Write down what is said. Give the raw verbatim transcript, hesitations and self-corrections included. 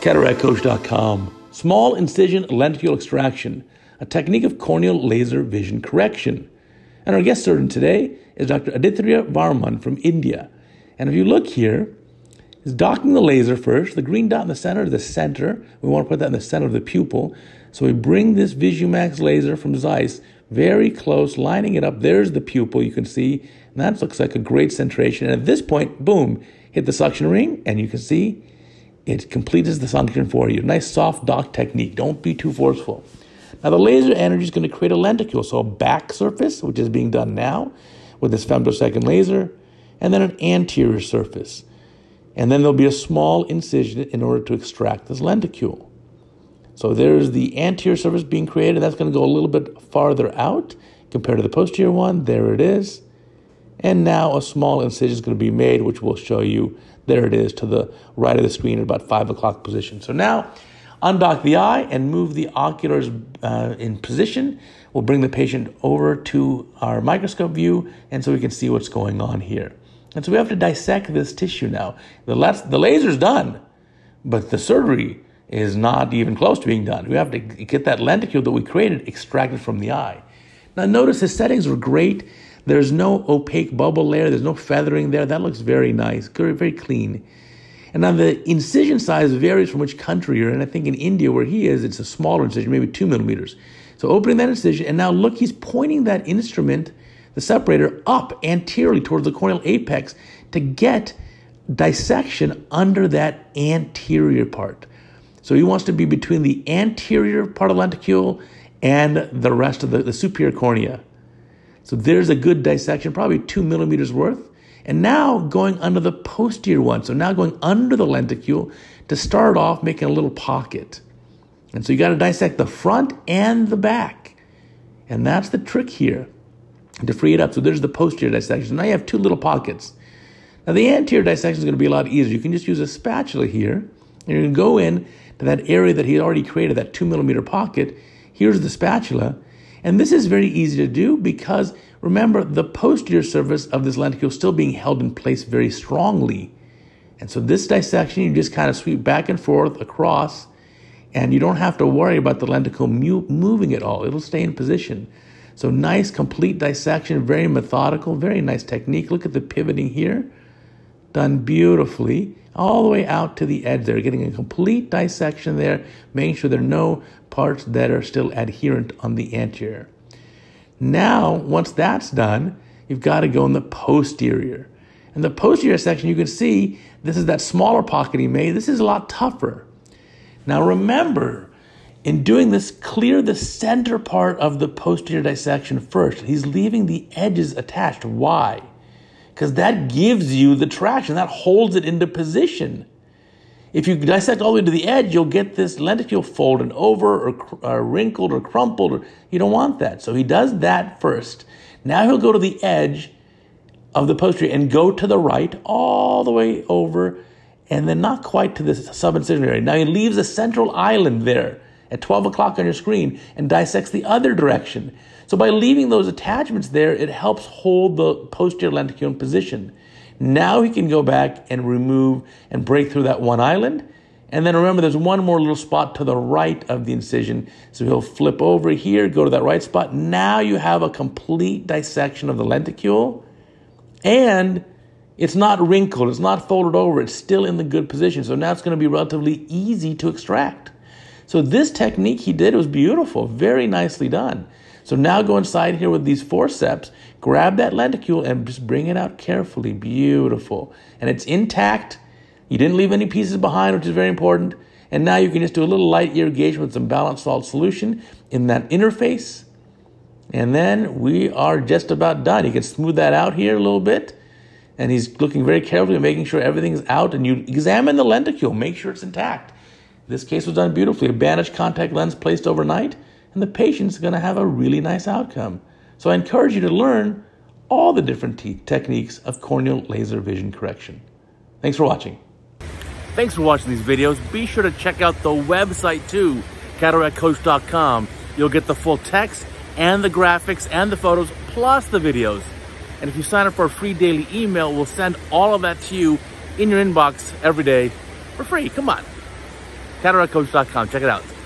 cataract coach dot com. Small incision lenticule extraction, a technique of corneal laser vision correction. And our guest surgeon today is Doctor Adithya Varman from India. And if you look here, he's docking the laser first. The green dot in the center is the center. We want to put that in the center of the pupil. So we bring this Visumax laser from Zeiss very close, lining it up. There's the pupil, you can see. And that looks like a great centration. And at this point, boom, hit the suction ring, and you can see it completes the suction for you. Nice soft dock technique. Don't be too forceful. Now the laser energy is going to create a lenticule, so a back surface, which is being done now with this femtosecond laser, and then an anterior surface. And then there'll be a small incision in order to extract this lenticule. So there's the anterior surface being created, and that's going to go a little bit farther out compared to the posterior one. There it is. And now a small incision is going to be made, which we'll show you. There it is to the right of the screen at about five o'clock position. So now undock the eye and move the oculars uh, in position. We'll bring the patient over to our microscope view, and so we can see what's going on here. And so we have to dissect this tissue now. The, last, the laser's done, but the surgery is not even close to being done. We have to get that lenticule that we created extracted from the eye. Now notice his settings were great. There's no opaque bubble layer. There's no feathering there. That looks very nice, very, very clean. And now the incision size varies from which country you're in. I think in India, where he is, it's a smaller incision, maybe two millimeters. So opening that incision, and now look, he's pointing that instrument, the separator, up anteriorly towards the corneal apex to get dissection under that anterior part. So he wants to be between the anterior part of the lenticule and the rest of the, the superior cornea. So there's a good dissection, probably two millimeters worth. And now going under the posterior one. So now going under the lenticule to start off making a little pocket. And so you got to dissect the front and the back. And that's the trick here, to free it up. So there's the posterior dissection. Now you have two little pockets. Now the anterior dissection is going to be a lot easier. You can just use a spatula here. And you're going to go in to that area that he already created, that two millimeter pocket. Here's the spatula. And this is very easy to do because, remember, the posterior surface of this lenticule is still being held in place very strongly. And so this dissection, you just kind of sweep back and forth across, and you don't have to worry about the lenticle moving at all. It'll stay in position. So nice, complete dissection, very methodical, very nice technique. Look at the pivoting here, done beautifully, all the way out to the edge there, getting a complete dissection there, making sure there are no parts that are still adherent on the anterior. Now, once that's done, you've got to go in the posterior. And the posterior section, you can see, this is that smaller pocket he made. This is a lot tougher. Now remember, in doing this, clear the center part of the posterior dissection first. He's leaving the edges attached. Why? Because that gives you the traction. That holds it into position. If you dissect all the way to the edge, you'll get this lenticule folded over or, or wrinkled or crumpled. Or, you don't want that. So he does that first. Now he'll go to the edge of the posterior and go to the right all the way over and then not quite to the subincision area. Now he leaves a central island there at twelve o'clock on your screen and dissects the other direction. So by leaving those attachments there, it helps hold the posterior lenticule in position. Now he can go back and remove and break through that one island. And then remember, there's one more little spot to the right of the incision. So he'll flip over here, go to that right spot. Now you have a complete dissection of the lenticule. And it's not wrinkled. It's not folded over. It's still in the good position. So now it's going to be relatively easy to extract. So this technique he did was beautiful, very nicely done. So now go inside here with these forceps, grab that lenticule and just bring it out carefully. Beautiful. And it's intact. You didn't leave any pieces behind, which is very important. And now you can just do a little light irrigation with some balanced salt solution in that interface. And then we are just about done. You can smooth that out here a little bit. And he's looking very carefully, making sure everything's out. And you examine the lenticule, make sure it's intact. This case was done beautifully. A bandaged contact lens placed overnight. And the patient's going to have a really nice outcome. So I encourage you to learn all the different te- techniques of corneal laser vision correction. Thanks for watching. Thanks for watching these videos. Be sure to check out the website too, cataract coach dot com. You'll get the full text and the graphics and the photos plus the videos. And if you sign up for a free daily email, we'll send all of that to you in your inbox every day for free. Come on. cataract coach dot com. Check it out.